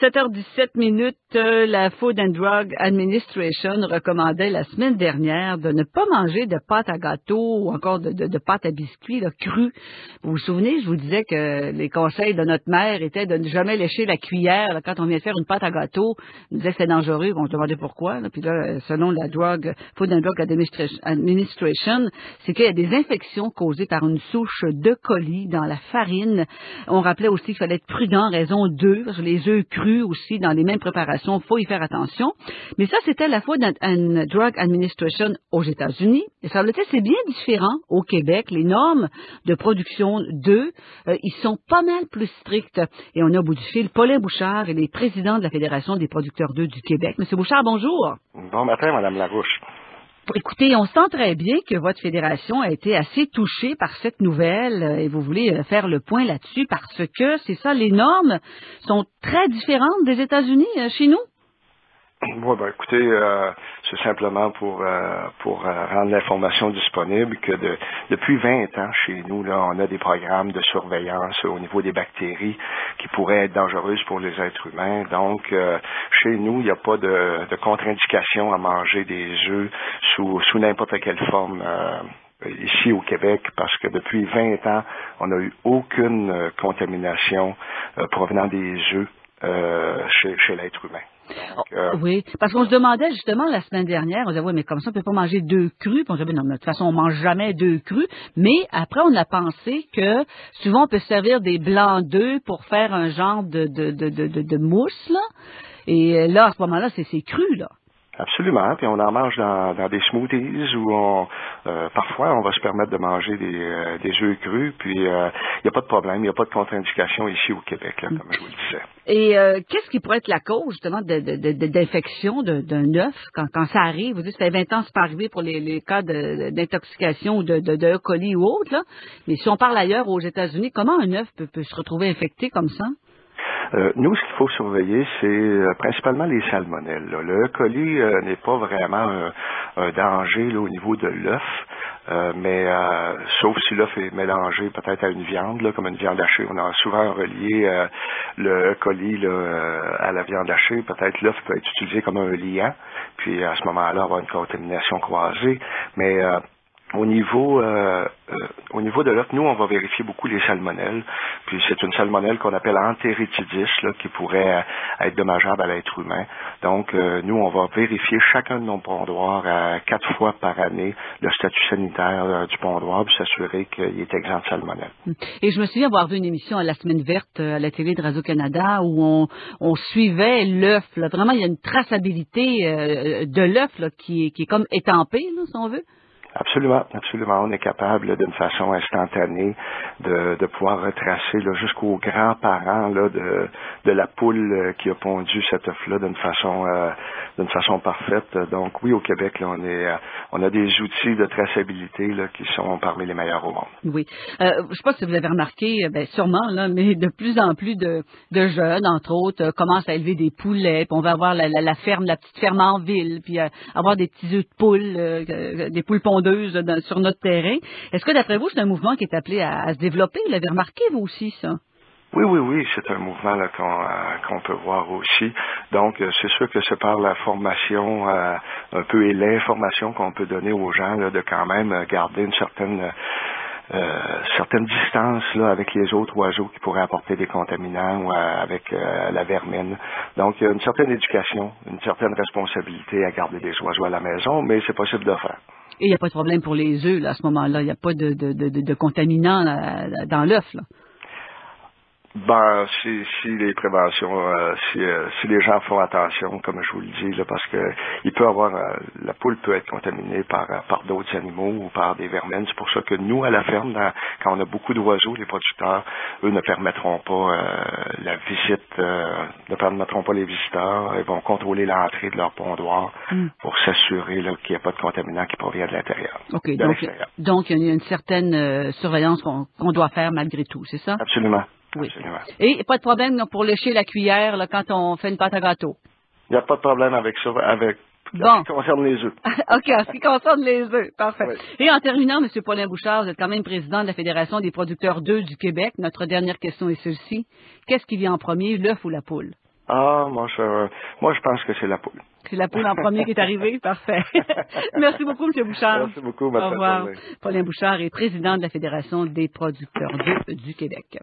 7h17, la Food and Drug Administration recommandait la semaine dernière de ne pas manger de pâte à gâteau ou encore de pâte à biscuits crue. Vous vous souvenez, je vous disais que les conseils de notre mère étaient de ne jamais lécher la cuillère quand on vient de faire une pâte à gâteau. On disait que c'est dangereux, on se demandait pourquoi. Puis là, selon la Food and Drug Administration, c'est qu'il y a des infections causées par une souche de colis dans la farine. On rappelait aussi qu'il fallait être prudent, raison 2, parce que les œufs crus aussi dans les mêmes préparations, faut y faire attention. Mais ça, c'était la Food and Drug Administration aux États-Unis. Et ça, c'est bien différent au Québec. Les normes de production d'œufs, ils sont pas mal plus strictes. Et on a au bout du fil Paulin Bouchard, il est président de la Fédération des producteurs d'œufs du Québec. Monsieur Bouchard, bonjour. Bon matin, Madame Larouche. Écoutez, on sent très bien que votre fédération a été assez touchée par cette nouvelle et vous voulez faire le point là-dessus parce que, c'est ça, les normes sont très différentes des États-Unis chez nous. Oui, ben écoutez, c'est simplement pour rendre l'information disponible que depuis 20 ans chez nous, là, on a des programmes de surveillance au niveau des bactéries qui pourraient être dangereuses pour les êtres humains. Donc, chez nous, il n'y a pas de contre-indication à manger des œufs sous n'importe quelle forme. Ici au Québec, parce que depuis 20 ans, on n'a eu aucune contamination provenant des œufs chez l'être humain. Donc, oui, parce qu'on se demandait justement la semaine dernière, on disait oui, mais comme ça on peut pas manger d'œufs crus, puis on disait mais non, mais de toute façon on mange jamais d'œufs crus, mais après on a pensé que souvent on peut servir des blancs d'œufs pour faire un genre de mousse là, et là à ce moment-là c'est cru là. Absolument, puis on en mange dans des smoothies où parfois on va se permettre de manger des œufs crus, puis il n'y a pas de problème, il n'y a pas de contre-indication ici au Québec, là, comme je vous le disais. Et qu'est-ce qui pourrait être la cause justement d'infection d'un œuf quand ça arrive? Vous dites que ça fait 20 ans que c'est pas arrivé pour les cas d'intoxication ou de E. coli ou autre, là. Mais si on parle ailleurs aux États-Unis, comment un œuf peut se retrouver infecté comme ça? Nous, ce qu'il faut surveiller, c'est principalement les salmonelles. Là. Le E. coli n'est pas vraiment un danger là, au niveau de l'œuf, mais sauf si l'œuf est mélangé peut-être à une viande, là, comme une viande hachée. On a souvent relié le E. coli là, à la viande hachée. Peut-être l'œuf peut être utilisé comme un liant, puis à ce moment-là, avoir une contamination croisée. Mais au niveau de l'œuf, nous, on va vérifier beaucoup les salmonelles. Puis c'est une salmonelle qu'on appelle entéritidis, là, qui pourrait être dommageable à l'être humain. Donc, nous, on va vérifier chacun de nos pondoirs 4 fois par année le statut sanitaire du pondoir pour s'assurer qu'il est exempt de salmonelle. Et je me souviens avoir vu une émission à la Semaine verte à la télé de Radio-Canada où on suivait l'œuf. Vraiment, il y a une traçabilité de l'œuf qui est comme étampée, là, si on veut. Absolument, absolument. On est capable d'une façon instantanée de pouvoir retracer jusqu'aux grands-parents de la poule qui a pondu cet œuf-là d'une façon parfaite. Donc oui, au Québec, là, on a des outils de traçabilité là, qui sont parmi les meilleurs au monde. Oui. Je ne sais pas si vous avez remarqué, sûrement, là, mais de plus en plus de jeunes, entre autres, commencent à élever des poulets. Puis on va avoir la petite ferme en ville, puis avoir des petits œufs de poule, des poules pondues sur notre terrain. Est-ce que, d'après vous, c'est un mouvement qui est appelé à se développer? Vous l'avez remarqué, vous aussi, ça? Oui, c'est un mouvement là qu'on peut voir aussi. Donc, c'est sûr que c'est par la formation un peu et l'information qu'on peut donner aux gens là, de quand même garder une certaines distances là, avec les autres oiseaux qui pourraient apporter des contaminants ou avec la vermine. Donc, il y a une certaine éducation, une certaine responsabilité à garder des oiseaux à la maison, mais c'est possible de faire. Et il n'y a pas de problème pour les œufs là, à ce moment-là. Il n'y a pas de contaminants là, dans l'œuf. Ben, si les préventions, si les gens font attention, comme je vous le dis, là, parce que il peut avoir la poule peut être contaminée par d'autres animaux ou par des vermines. C'est pour ça que nous à la ferme, quand on a beaucoup d'oiseaux, les producteurs, eux ne permettront pas ne permettront pas les visiteurs. Ils vont contrôler l'entrée de leur pondoir pour s'assurer qu'il n'y a pas de contaminants qui proviennent de l'intérieur. Okay, donc il y a une certaine surveillance qu'on doit faire malgré tout, c'est ça? Absolument. Oui. Absolument. Et pas de problème non, pour lécher la cuillère là, quand on fait une pâte à gâteau. Il n'y a pas de problème avec ça, en ce qui concerne les œufs. OK, en ce qui concerne les œufs, parfait. Oui. Et en terminant, M. Paulin Bouchard, vous êtes quand même président de la Fédération des producteurs d'œufs du Québec. Notre dernière question est celle-ci. Qu'est-ce qui vient en premier, l'œuf ou la poule? Ah, moi, je pense que c'est la poule. C'est la poule en premier qui est arrivée? Parfait. Merci beaucoup, M. Bouchard. Merci beaucoup, Mme. Au revoir. Paulin Bouchard est président de la Fédération des producteurs d'œufs du Québec.